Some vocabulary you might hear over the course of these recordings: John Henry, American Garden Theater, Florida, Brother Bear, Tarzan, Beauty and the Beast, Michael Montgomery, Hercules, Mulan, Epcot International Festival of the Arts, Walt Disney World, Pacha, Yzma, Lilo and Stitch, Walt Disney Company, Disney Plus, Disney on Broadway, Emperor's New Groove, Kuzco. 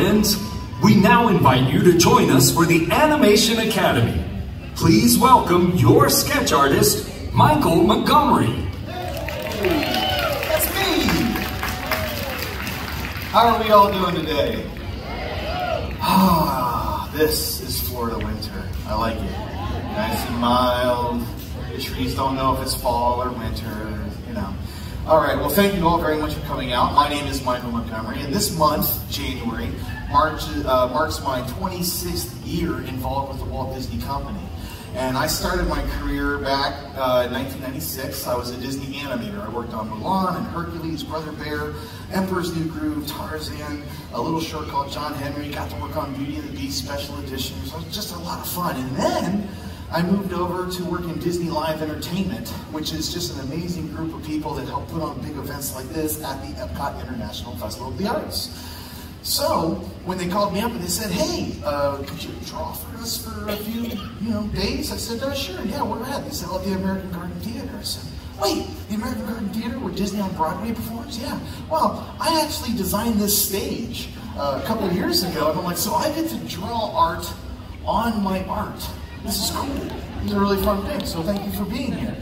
friends, we now invite you to join us for the Animation Academy. Please welcome your sketch artist, Michael Montgomery. That's me! How are we all doing today? Ah, this is Florida winter. I like it. Nice and mild. The trees don't know if it's fall or winter, you know. All right, well, thank you all very much for coming out. My name is Michael Montgomery, and this month, January, marks my 26th year involved with the Walt Disney Company. And I started my career back in 1996. I was a Disney animator. I worked on Mulan and Hercules, Brother Bear, Emperor's New Groove, Tarzan, a little short called John Henry, got to work on Beauty and the Beast special editions. It was just a lot of fun. And then I moved over to work in Disney Live Entertainment, which is just an amazing group of people that help put on big events like this at the Epcot International Festival of the Arts. So when they called me up and they said, "Hey, could you draw for us for a few, days?" I said, "Oh, sure, yeah, where at?" They said, "Oh, the American Garden Theater." I said, "Wait, the American Garden Theater where Disney on Broadway performs?" "Yeah." "Well, I actually designed this stage a couple of years ago," and I'm like, "So I get to draw art on my art. This is cool. It's a really fun thing. So thank you for being here."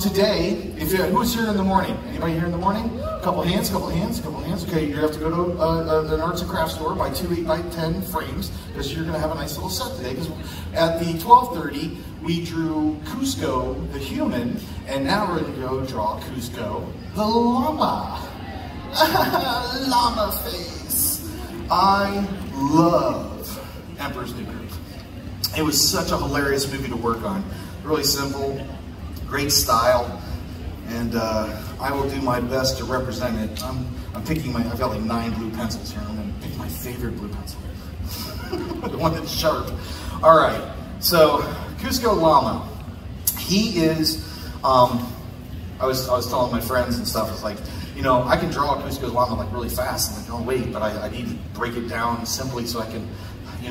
Today, who's here in the morning? Anybody here in the morning? A couple hands, couple hands, couple hands. Okay, you're going to have to go to an arts and crafts store, buy 2 8x10 frames, because you're going to have a nice little set today. Because at the 12:30, we drew Kuzco the human, and now we're going to go draw Kuzco the llama. Llama face. I love Emperor's New Groove. It was such a hilarious movie to work on. Really simple, great style, and I will do my best to represent it. I'm picking I've got like 9 blue pencils here, and I'm gonna pick my favorite blue pencil. The one that's sharp. All right, so Kuzco Llama. He is, I was telling my friends and stuff, it's like, I can draw Kuzco Llama like really fast. I'm like, oh wait, but I need to break it down simply so I can,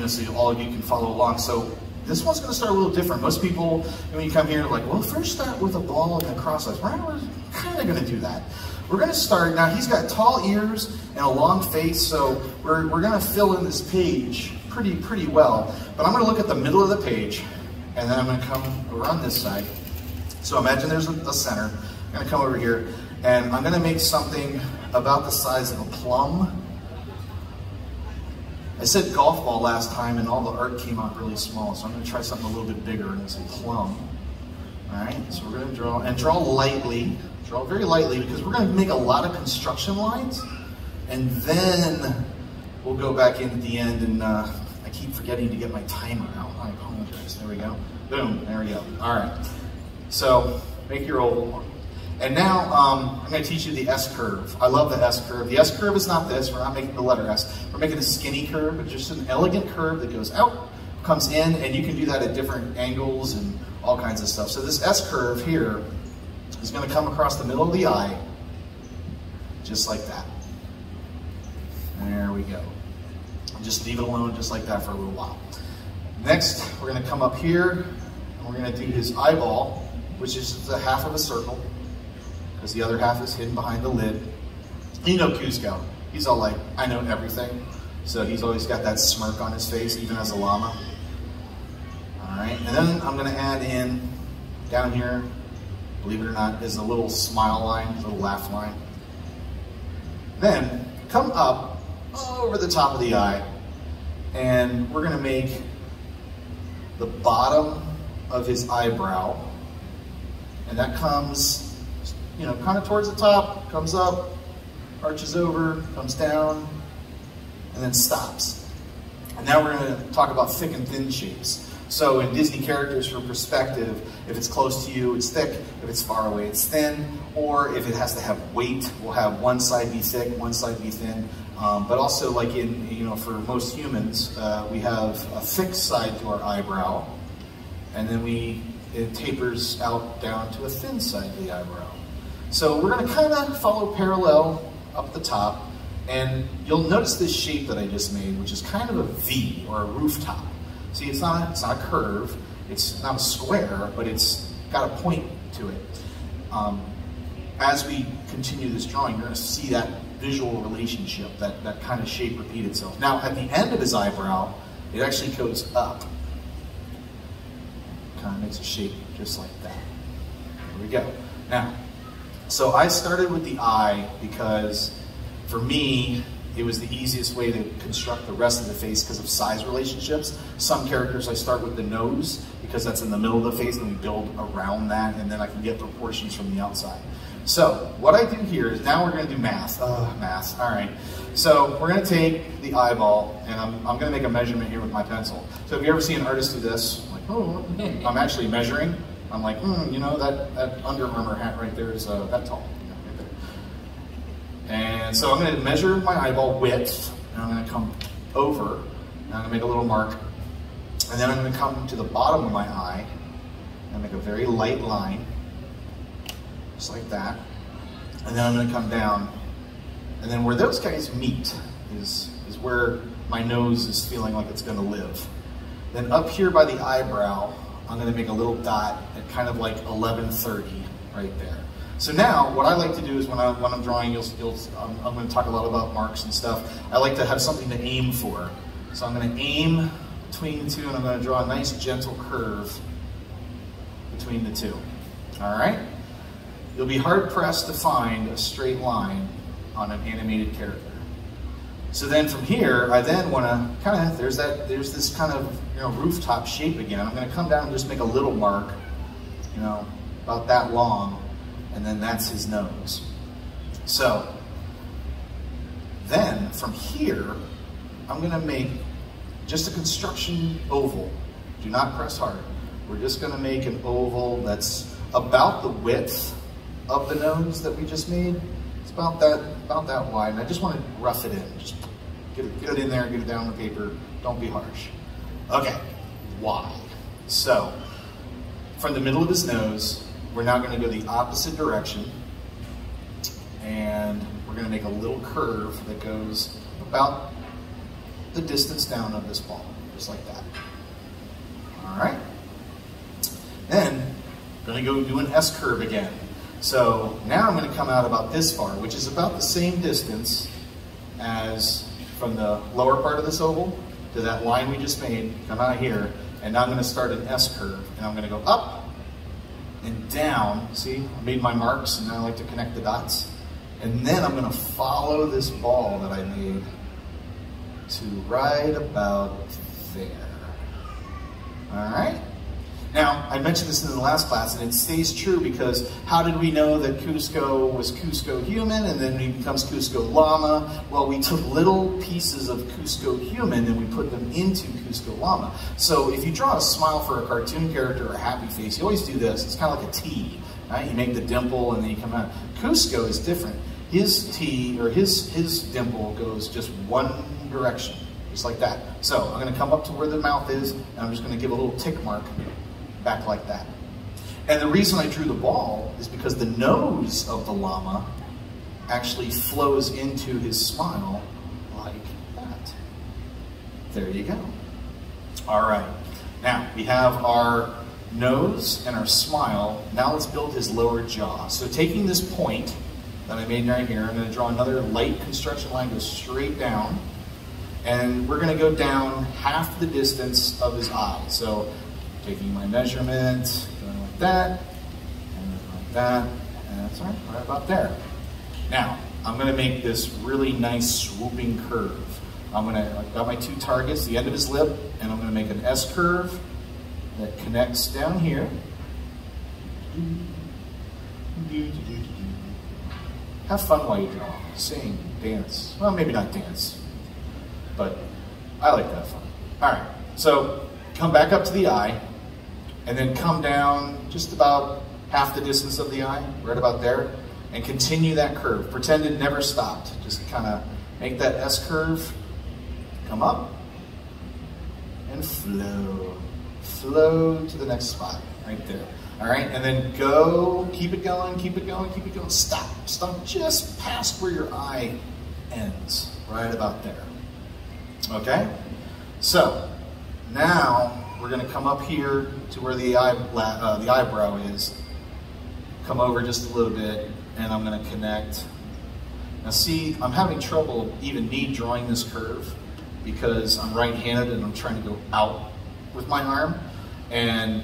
so all of you can follow along. So this one's going to start a little different. Most people, when you come here, are like, well, first start with a ball and a cross-eyes. We're kind of going to do that. We're going to start, now he's got tall ears and a long face, so we're going to fill in this page pretty well. But I'm going to look at the middle of the page, and then I'm going to come around this side. So imagine there's a center. I'm going to come over here, and I'm going to make something about the size of a plum. I said golf ball last time and all the art came out really small, so I'm gonna try something a little bit bigger and say plum. All right, so we're gonna draw, and draw lightly, draw very lightly, because we're gonna make a lot of construction lines, and then we'll go back in at the end, and I keep forgetting to get my timer out. I apologize, there we go. Boom, there we go, all right. So, make your old one. And now I'm going to teach you the S curve. I love the S curve. The S curve is not this. We're not making the letter S. We're making a skinny curve, but just an elegant curve that goes out, comes in, and you can do that at different angles and all kinds of stuff. So this S curve here is going to come across the middle of the eye, just like that. There we go. Just leave it alone just like that for a little while. Next, we're going to come up here, and we're going to do his eyeball, which is the half of a circle, because the other half is hidden behind the lid. You know Kuzco. He's all like, I know everything. So he's always got that smirk on his face, even as a llama. All right, and then I'm gonna add in, down here, believe it or not, is a little smile line, a little laugh line. Then come up over the top of the eye, and we're gonna make the bottom of his eyebrow, and that comes, kind of towards the top, comes up, arches over, comes down, and then stops. And now we're going to talk about thick and thin shapes. So in Disney characters, for perspective, if it's close to you, it's thick. If it's far away, it's thin. Or if it has to have weight, we'll have one side be thick, one side be thin. But also, like in, for most humans, we have a thick side to our eyebrow, and then it tapers out down to a thin side of the eyebrow. So we're gonna kinda follow parallel up the top, and you'll notice this shape that I just made, which is kind of a V or a rooftop. See, it's not a curve, it's not a square, but it's got a point to it. As we continue this drawing, you're gonna see that visual relationship, that kind of shape repeat itself. Now, at the end of his eyebrow, it actually goes up. Kind of makes a shape just like that. There we go. Now, so I started with the eye because, for me, it was the easiest way to construct the rest of the face because of size relationships. Some characters I start with the nose because that's in the middle of the face, and we build around that, and then I can get proportions from the outside. So what I do here is now we're going to do mass. Mass. All right. So we're going to take the eyeball, and I'm going to make a measurement here with my pencil. So if you ever see an artist do this, I'm like, oh, I'm actually measuring. I'm like, you know, that Under Armour hat right there is that tall. And so I'm going to measure my eyeball width, and I'm going to come over, and I'm going to make a little mark, and then I'm going to come to the bottom of my eye, and make a very light line, just like that, and then I'm going to come down, and then where those guys meet is where my nose is feeling like it's going to live. Then up here by the eyebrow, I'm going to make a little dot at kind of like 11:30 right there. So now, what I like to do is when I'm drawing, I'm going to talk a lot about marks and stuff. I like to have something to aim for. So I'm going to aim between the two, and I'm going to draw a nice gentle curve between the two. All right? You'll be hard-pressed to find a straight line on an animated character. So then from here, I then want to kind of, there's this kind of, you know, rooftop shape again. I'm going to come down and just make a little mark, you know, about that long. And then that's his nose. So then from here, I'm going to make just a construction oval. Do not press hard. We're just going to make an oval that's about the width of the nose that we just made. It's about that wide. And I just want to rough it in. Just get it in there, get it down on the paper. Don't be harsh. Okay, why? So from the middle of his nose, we're now going to go the opposite direction, and we're going to make a little curve that goes about the distance down of this ball, just like that. All right. Then I'm going to go do an S curve again. So now I'm going to come out about this far, which is about the same distance as from the lower part of this oval to that line we just made. Come out here, and now I'm going to start an S curve, and I'm going to go up and down. See, I made my marks, and now I like to connect the dots. And then I'm going to follow this ball that I made to right about there. All right? Now, I mentioned this in the last class, and it stays true because how did we know that Kuzco was Kuzco human, and then he becomes Kuzco llama? Well, we took little pieces of Kuzco human, and we put them into Kuzco llama. So if you draw a smile for a cartoon character or a happy face, you always do this. It's kind of like a T, right? You make the dimple, and then you come out. Kuzco is different. His T, or his dimple, goes just one direction, just like that. So I'm going to come up to where the mouth is, and I'm just going to give a little tick mark back like that. And the reason I drew the ball is because the nose of the llama actually flows into his smile like that. There you go. All right. Now, we have our nose and our smile. Now let's build his lower jaw. So taking this point that I made right here, I'm going to draw another light construction line, go straight down, and we're going to go down half the distance of his eye. So taking my measurement, going like that, and that's right about there. Now, I'm gonna make this really nice swooping curve. I've got my two targets, the end of his lip, and I'm gonna make an S curve that connects down here. Have fun while you draw, sing, dance. Well, maybe not dance, but I like that fun. All right, so come back up to the eye, and then come down just about half the distance of the eye, right about there, and continue that curve. Pretend it never stopped. Just kind of make that S curve, come up, and flow. Flow to the next spot, right there. All right, and then go, keep it going, keep it going, keep it going. Stop, stop just past where your eye ends, right about there. Okay? So now we're going to come up here to where the eyebrow is, come over just a little bit, and I'm going to connect. Now see, I'm having trouble even me drawing this curve because I'm right-handed and I'm trying to go out with my arm. And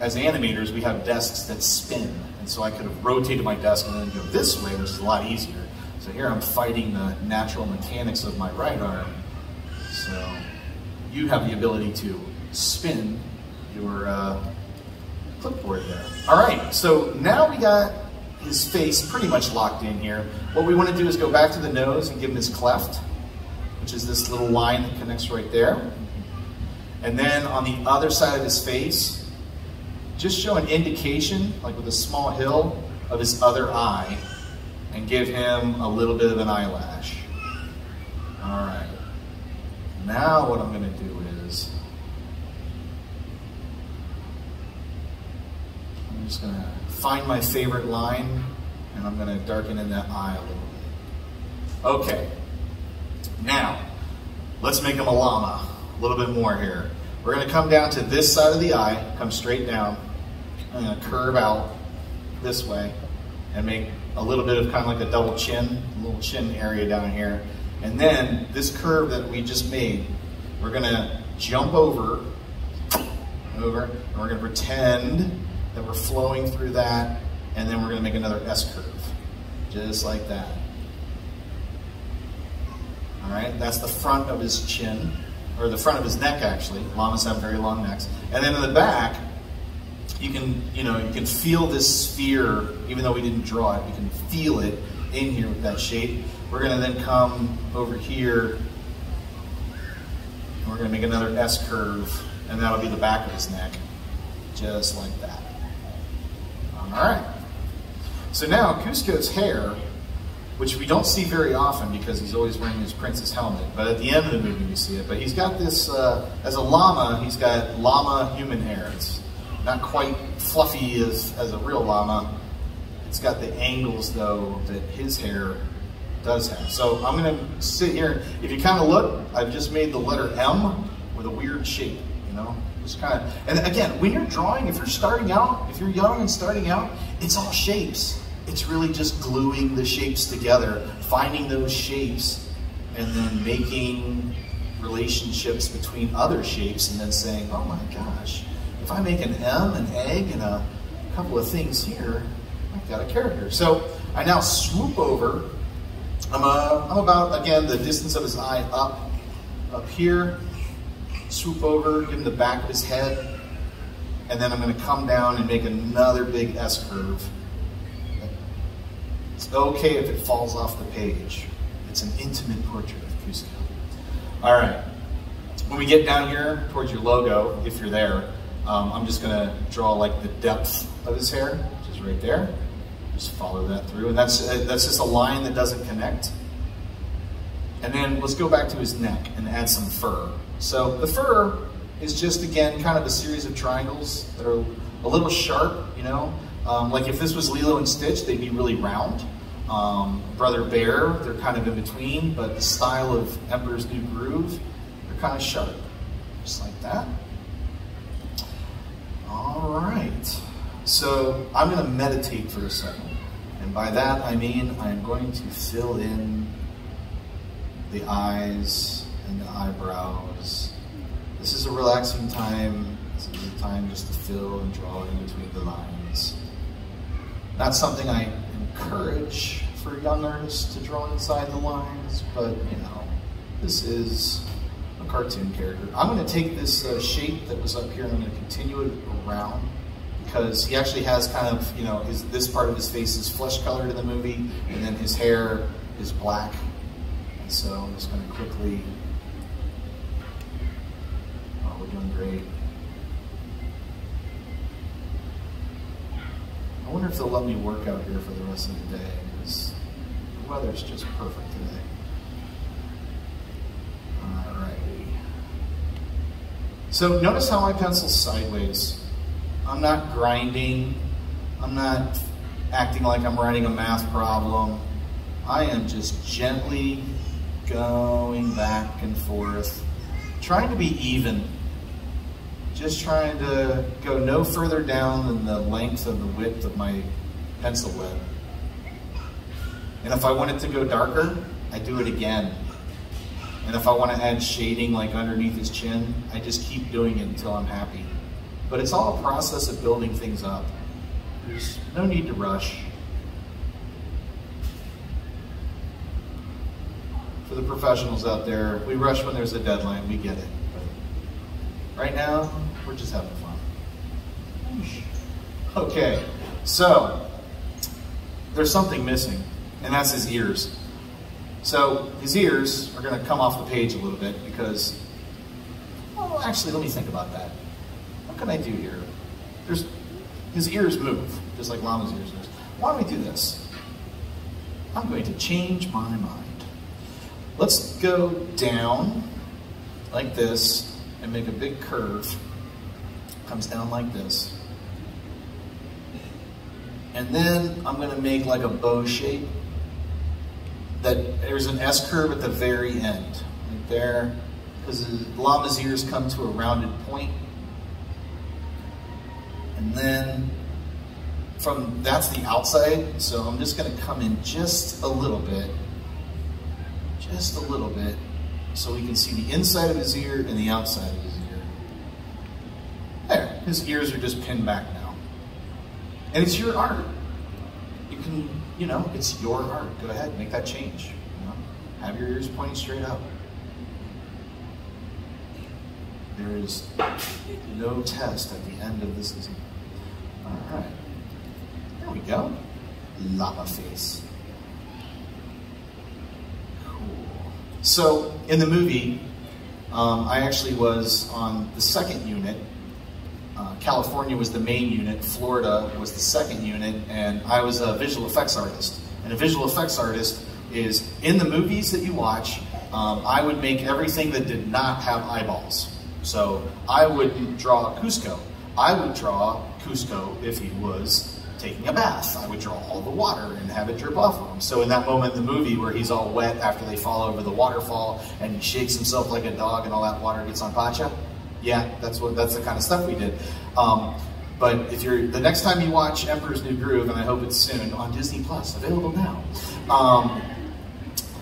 as animators, we have desks that spin. And so I could have rotated my desk and then go this way, which is a lot easier. So here I'm fighting the natural mechanics of my right arm. So you have the ability to spin your clipboard there. All right, so now we got his face pretty much locked in here. What we want to do is go back to the nose and give him his cleft, which is this little line that connects right there. And then on the other side of his face, just show an indication, like with a small hill, of his other eye, and give him a little bit of an eyelash. All right. Now what I'm going to do is, I'm just going to find my favorite line, and I'm going to darken in that eye a little bit. Okay. Now, let's make him a llama. A little bit more here. We're going to come down to this side of the eye, come straight down. I'm going to curve out this way and make a little bit of kind of like a double chin, a little chin area down here. And then this curve that we just made, we're going to jump over, and we're going to pretend that we're flowing through that, and then we're going to make another S curve, just like that. All right, that's the front of his chin, or the front of his neck actually. Llamas have very long necks. And then in the back, you can feel this sphere, even though we didn't draw it, you can feel it in here with that shape. We're gonna then come over here, and we're gonna make another S curve, and that'll be the back of his neck, just like that. All right. So now Kuzco's hair, which we don't see very often because he's always wearing his princess helmet, but at the end of the movie we see it. But he's got this, as a llama, he's got llama human hair. It's not quite fluffy as a real llama. It's got the angles, though, that his hair does have. So I'm going to sit here. If you kind of look, I've just made the letter M with a weird shape, you know? Just kind of, and again, when you're drawing, if you're starting out, if you're young and starting out, it's all shapes. It's really just gluing the shapes together, finding those shapes, and then making relationships between other shapes, and then saying, oh my gosh, if I make an M, an egg, and a couple of things here, I've got a character. So I now swoop over. I'm about, again, the distance of his eye up here. Swoop over, give him the back of his head, and then I'm going to come down and make another big S curve. It's okay if it falls off the page. It's an intimate portrait of Kuzco. All right. When we get down here towards your logo, if you're there, I'm just going to draw like the depth of his hair, which is right there. Just follow that through, and that's just a line that doesn't connect. And then let's go back to his neck and add some fur. So the fur is just, again, kind of a series of triangles that are a little sharp, you know. Like if this was Lilo and Stitch, they'd be really round. Brother Bear, they're kind of in between, but the style of Emperor's New Groove, they're kind of sharp, just like that. All right, so I'm gonna meditate for a second. And by that, I mean, I'm going to fill in the eyes and the eyebrows. This is a relaxing time. This is a time just to fill and draw in between the lines. Not something I encourage for young artists to draw inside the lines, but you know, this is a cartoon character. I'm going to take this shape that was up here and I'm going to continue it around, because he actually has kind of, you know, this part of his face is flesh colored in the movie, and then his hair is black. And so I'm just going to quickly, oh, we're doing great. I wonder if they'll let me work out here for the rest of the day, because the weather's just perfect today. Alrighty. So notice how I pencil sideways. I'm not grinding. I'm not acting like I'm writing a math problem. I am just gently going back and forth, trying to be even. Just trying to go no further down than the length and the width of my pencil web. And if I want it to go darker, I do it again. And if I want to add shading like underneath his chin, I just keep doing it until I'm happy. But it's all a process of building things up. There's no need to rush. For the professionals out there, we rush when there's a deadline, we get it. But right now, we're just having fun. Okay, so there's something missing, and that's his ears. So his ears are gonna come off the page a little bit because, well, actually, let me think about that. What can I do here? There's, his ears move, just like Lama's ears move. Why don't we do this? I'm going to change my mind. Let's go down like this and make a big curve. Comes down like this. And then I'm gonna make like a bow shape. That there's an S curve at the very end, right there, because the llama's ears come to a rounded point. And then from, that's the outside, so I'm just gonna come in just a little bit, so we can see the inside of his ear and the outside of his ear. There, his ears are just pinned back now. And it's your art. You can, you know, it's your art. Go ahead, make that change. You know? Have your ears pointing straight up. There is no test at the end of this exam. All right, there we go. Llama face. Cool. So in the movie, I actually was on the second unit. California was the main unit, Florida was the second unit, and I was a visual effects artist. And a visual effects artist is, in the movies that you watch, I would make everything that did not have eyeballs. So I would draw Kuzco. I would draw Kuzco if he was taking a bath. I would draw all the water and have it drip off of him. So in that moment in the movie where he's all wet after they fall over the waterfall and he shakes himself like a dog and all that water gets on Pacha, yeah, that's the kind of stuff we did. But if you're, the next time you watch Emperor's New Groove, and I hope it's soon, on Disney Plus, available now,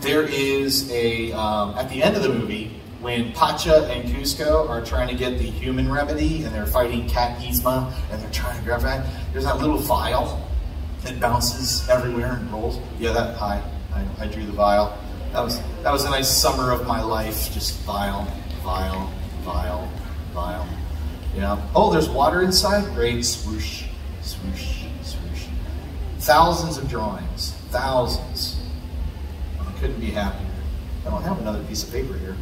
there is a, at the end of the movie, when Pacha and Kuzco are trying to get the human remedy, and they're fighting Cat Yzma, and they're trying to grab that, there's that little vial that bounces everywhere and rolls. Yeah, that, I drew the vial. That was a nice summer of my life, just vial, vial, vial. Vial. Yeah. Oh, there's water inside? Great. Swoosh, swoosh, swoosh. Thousands of drawings. Thousands. I couldn't be happier. I don't have another piece of paper here.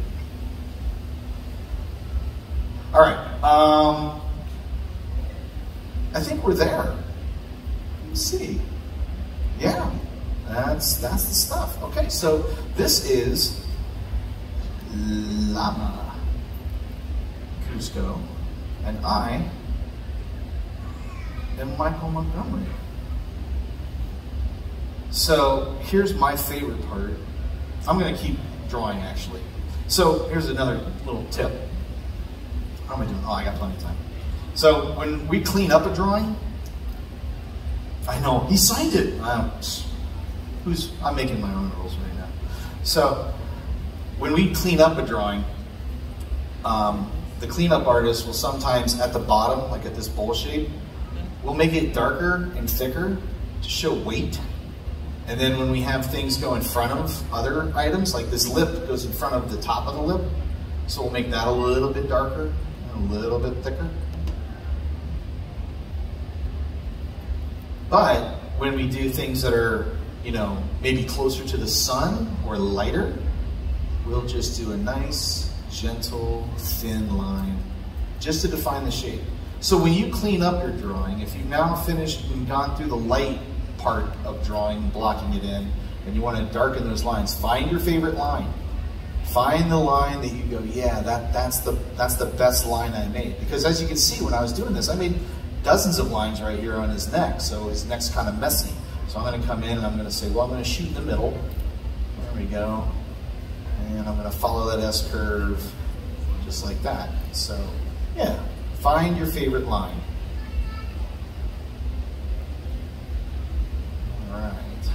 All right. I think we're there. Let's see. Yeah. That's the stuff. Okay. So this is Llama. Kuzco, and I am Michael Montgomery. So here's my favorite part. I'm going to keep drawing, actually. So here's another little tip. How am I doing? Oh, I got plenty of time. So when we clean up a drawing, I know he signed it. I'm making my own rules right now. So when we clean up a drawing, the cleanup artist will sometimes at the bottom, like at this bowl shape, will make it darker and thicker to show weight. And then when we have things go in front of other items, like this lip goes in front of the top of the lip, so we'll make that a little bit darker and a little bit thicker. But when we do things that are, you know, maybe closer to the sun or lighter, we'll just do a nice, gentle, thin line, just to define the shape. So when you clean up your drawing, if you've now finished and gone through the light part of drawing, blocking it in, and you want to darken those lines, find your favorite line. Find the line that you go, yeah, that's the best line I made. Because as you can see, when I was doing this, I made dozens of lines right here on his neck, so his neck's kind of messy. So I'm going to come in and I'm going to say, well, I'm going to shoot in the middle. There we go. And I'm going to follow that S curve just like that. So, yeah, find your favorite line. All right.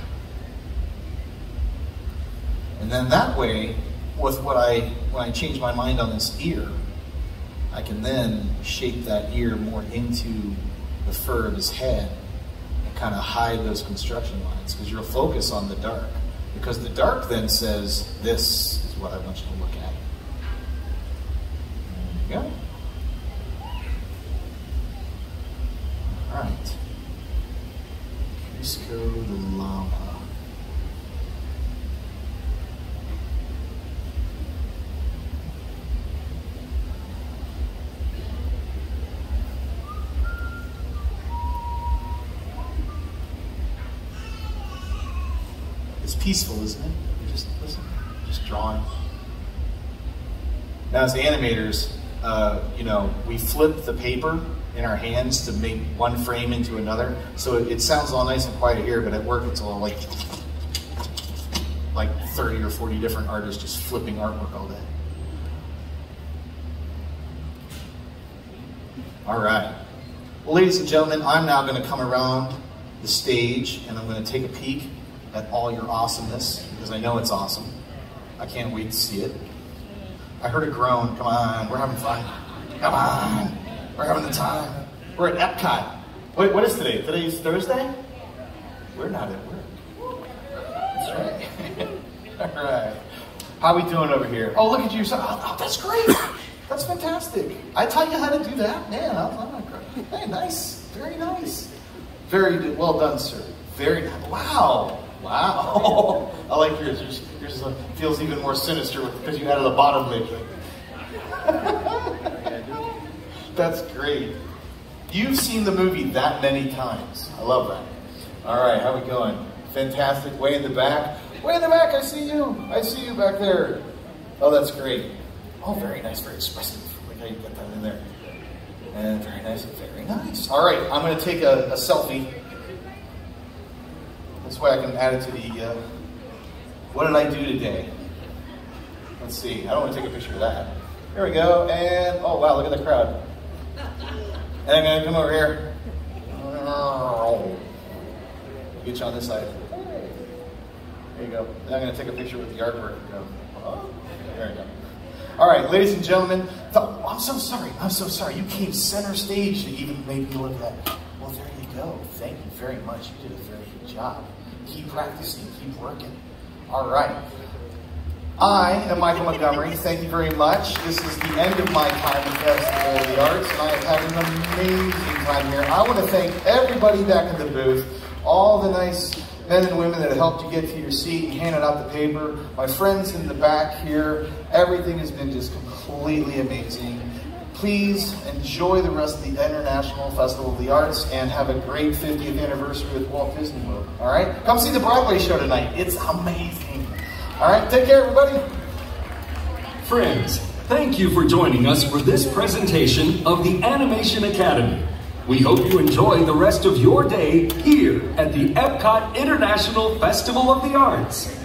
And then that way, with what when I change my mind on this ear, I can then shape that ear more into the fur of his head and kind of hide those construction lines, because you'll focus on the dark. Because the dark then says, this is what I want you to look at. There you go. All right. Kuzco the llama. It's peaceful, isn't it? You're just listening, just drawing. Now, as animators, you know, we flip the paper in our hands to make one frame into another. So it sounds all nice and quiet here, but at work it's all like 30 or 40 different artists just flipping artwork all day. All right. Well, ladies and gentlemen, I'm now going to come around the stage and I'm going to take a peek at all your awesomeness, because I know it's awesome. I can't wait to see it. I heard a groan. Come on, we're having fun. Come on, we're having the time. We're at Epcot. Wait, what is today? Today's Thursday? We're not at work. That's right. All right. How we doing over here? Oh, look at you. Oh, that's great. That's fantastic. I taught you how to do that. Man, I'm not great. Hey, nice. Very nice. Very well done, sir. Very nice. Wow. Wow, I like yours. Yours feels even more sinister because you added a bottom lip. That's great. You've seen the movie that many times. I love that. All right, how we going? Fantastic. Way in the back. Way in the back, I see you. I see you back there. Oh, that's great. Oh, very nice, very expressive. Look how you get that in there. And very nice, very nice. All right, I'm going to take a selfie. This way I can add it to the, what did I do today? Let's see, I don't want to take a picture of that. Here we go, and, oh wow, look at the crowd. And I'm gonna come over here. Get you on this side. There you go. And I'm gonna take a picture with the artwork. There you go. All right, ladies and gentlemen, I'm so sorry. You came center stage to even make me look at that. Well, there you go, thank you very much. You did a very good job. Keep practicing, keep working. All right. I am Michael Montgomery. Thank you very much. This is the end of my time at Festival of the Arts, and I have had an amazing time here. I want to thank everybody back in the booth, all the nice men and women that helped you get to your seat and handed out the paper, my friends in the back here. Everything has been just completely amazing. Please enjoy the rest of the International Festival of the Arts and have a great 50th anniversary with Walt Disney World, all right? Come see the Broadway show tonight. It's amazing. All right, take care, everybody. Friends, thank you for joining us for this presentation of the Animation Academy. We hope you enjoy the rest of your day here at the Epcot International Festival of the Arts.